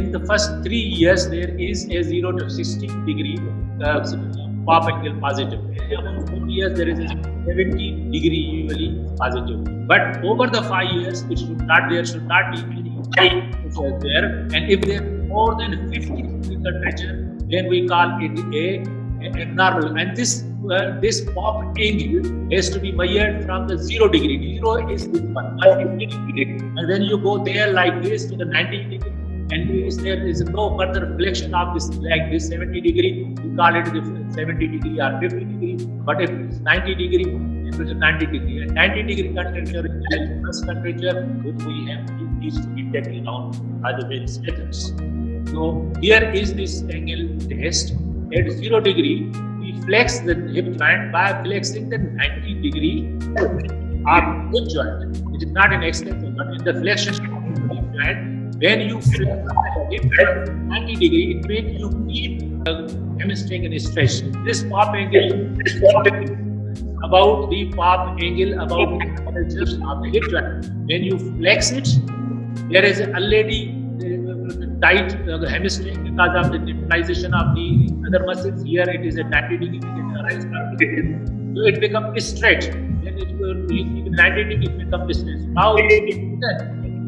in the first 3 years there is a 0 to 60 degree popliteal positive. Over 4 years there is a 70 degree usually positive. But over the 5 years it should not be any high there. And if there is more than 50 degree temperature, then we call it a abnormal. And this pop angle has to be measured from the 0 degree. 0 is this one, 150 degree, and then you go there like this to the 90 degree. And there is no further reflection of this like this 70 degree, we call it 70 degree or 50 degree. But if it's 90 degree, it is 90 degree. And 90 degree temperature is the first temperature which we have needs to be taken down by the various methods. So here is this angle test. At 0 degree, we flex the hip joint by flexing the 90 degree of hip joint. It is not an extension, but in the flexion of hip joint. When you flip at 90 degree, it means you keep the hamstring in stretch. This pop angle is about the pop angle, about the just of the hip joint. When you flex it, there is already tight hamstring because of the densization of the other muscles. Here it is at 90 degree, so it becomes stretched. Then it will be 90 degree, it becomes stretched. Now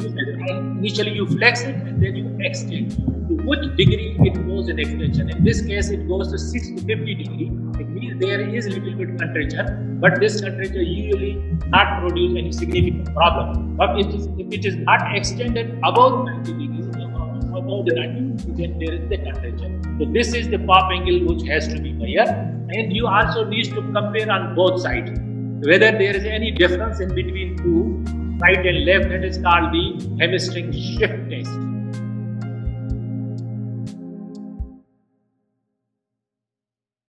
initially you flex it and then you extend. To which degree it goes in extension? In this case, it goes to 6 to 50 degree. It means there is a little bit contracture, but this contracture usually not produce any significant problem. But if it is not extended above 90 degrees, above the 90, then there is the contracture. So this is the pop angle which has to be measured, and you also need to compare on both sides whether there is any difference in between two. Right and left, that is called the hamstring shift test.